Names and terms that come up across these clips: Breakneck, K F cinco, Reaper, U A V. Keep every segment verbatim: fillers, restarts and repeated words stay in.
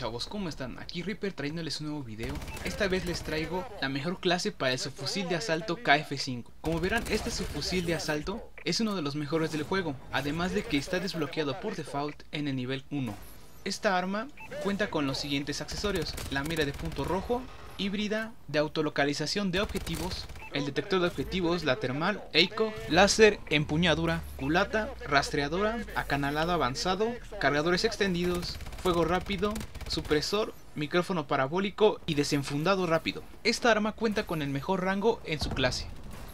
chavos, ¿cómo están? Aquí Reaper trayéndoles un nuevo video. Esta vez les traigo la mejor clase para el subfusil de asalto K F cinco. Como verán, este subfusil de asalto es uno de los mejores del juego, además de que está desbloqueado por default en el nivel uno. Esta arma cuenta con los siguientes accesorios: la mira de punto rojo, híbrida, de autolocalización de objetivos, el detector de objetivos, la termal, eco, láser, empuñadura, culata, rastreadora, acanalado avanzado, cargadores extendidos, fuego rápido, supresor, micrófono parabólico y desenfundado rápido. Esta arma cuenta con el mejor rango en su clase,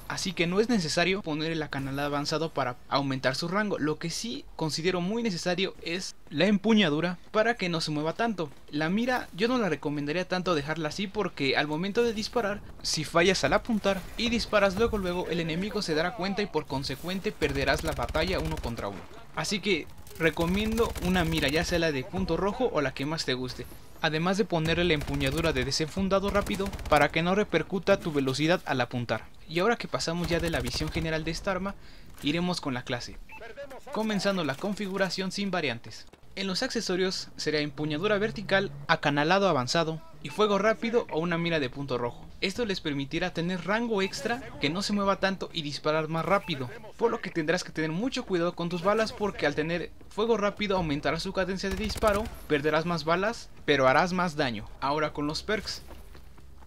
así que no es necesario poner el acanalado avanzado para aumentar su rango. Lo que sí considero muy necesario es la empuñadura para que no se mueva tanto. La mira yo no la recomendaría tanto dejarla así, porque al momento de disparar, si fallas al apuntar y disparas luego luego, el enemigo se dará cuenta y por consecuente perderás la batalla uno contra uno. Así que recomiendo una mira, ya sea la de punto rojo o la que más te guste, además de ponerle la empuñadura de desenfundado rápido para que no repercuta tu velocidad al apuntar. Y ahora que pasamos ya de la visión general de esta arma, iremos con la clase, comenzando la configuración sin variantes. En los accesorios será empuñadura vertical, acanalado avanzado y fuego rápido o una mira de punto rojo. Esto les permitirá tener rango extra, que no se mueva tanto y disparar más rápido, por lo que tendrás que tener mucho cuidado con tus balas, porque al tener fuego rápido aumentará su cadencia de disparo, perderás más balas, pero harás más daño. Ahora con los perks.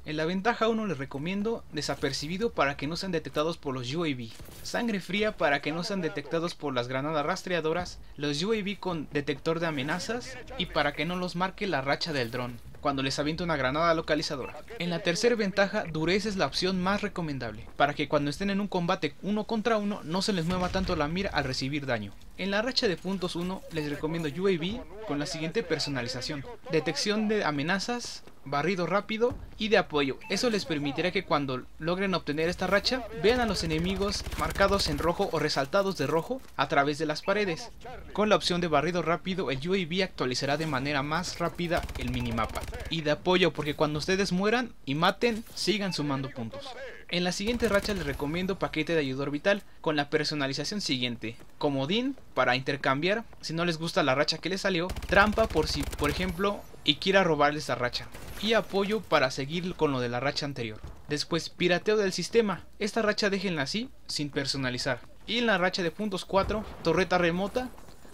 En la ventaja uno les recomiendo desapercibido para que no sean detectados por los U A V, sangre fría para que no sean detectados por las granadas rastreadoras, los U A V con detector de amenazas y para que no los marque la racha del dron cuando les avienta una granada localizadora. En la tercera ventaja, dureza es la opción más recomendable, para que cuando estén en un combate uno contra uno no se les mueva tanto la mira al recibir daño. En la racha de puntos uno les recomiendo U A V con la siguiente personalización: detección de amenazas, barrido rápido y de apoyo. Eso les permitirá que cuando logren obtener esta racha, vean a los enemigos marcados en rojo o resaltados de rojo a través de las paredes. Con la opción de barrido rápido, el U A V actualizará de manera más rápida el minimapa. Y de apoyo, porque cuando ustedes mueran y maten, sigan sumando puntos. En la siguiente racha les recomiendo paquete de ayuda orbital con la personalización siguiente: comodín para intercambiar si no les gusta la racha que les salió, trampa por si por ejemplo y quiera robarles la racha, y apoyo para seguir con lo de la racha anterior. Después, pirateo del sistema. Esta racha déjenla así, sin personalizar. Y en la racha de puntos cuatro, torreta remota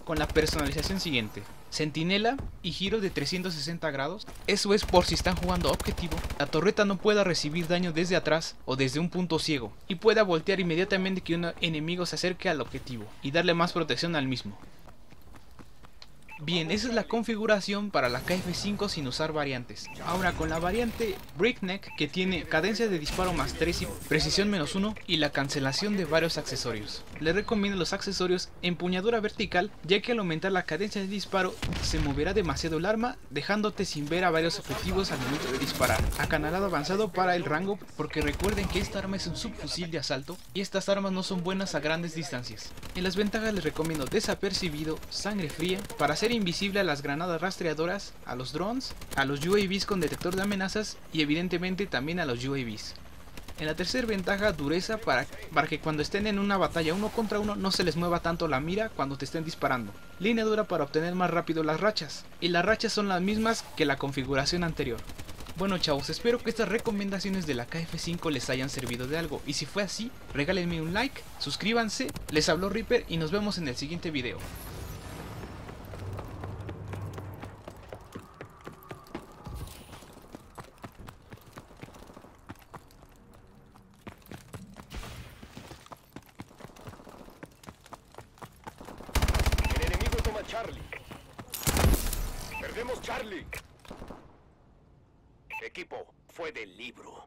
con la personalización siguiente: sentinela y giro de trescientos sesenta grados. Eso es por si están jugando objetivo, la torreta no pueda recibir daño desde atrás o desde un punto ciego, y pueda voltear inmediatamente que un enemigo se acerque al objetivo y darle más protección al mismo. Bien, esa es la configuración para la K F cinco sin usar variantes. Ahora con la variante Breakneck, que tiene cadencia de disparo más tres y precisión menos uno y la cancelación de varios accesorios. Les recomiendo los accesorios empuñadura vertical, ya que al aumentar la cadencia de disparo se moverá demasiado el arma, dejándote sin ver a varios objetivos al momento de disparar. Acanalado avanzado para el rango, porque recuerden que esta arma es un subfusil de asalto y estas armas no son buenas a grandes distancias. En las ventajas les recomiendo desapercibido, sangre fría para hacer invisible a las granadas rastreadoras, a los drones, a los U A Vs con detector de amenazas y evidentemente también a los U A Vs. En la tercera ventaja, dureza para, para que cuando estén en una batalla uno contra uno no se les mueva tanto la mira cuando te estén disparando. Línea dura para obtener más rápido las rachas, y las rachas son las mismas que la configuración anterior. Bueno chavos, espero que estas recomendaciones de la K F cinco les hayan servido de algo, y si fue así, regálenme un like, suscríbanse. Les habló Reaper y nos vemos en el siguiente video. Charlie. Perdemos Charlie. Equipo, fue del libro.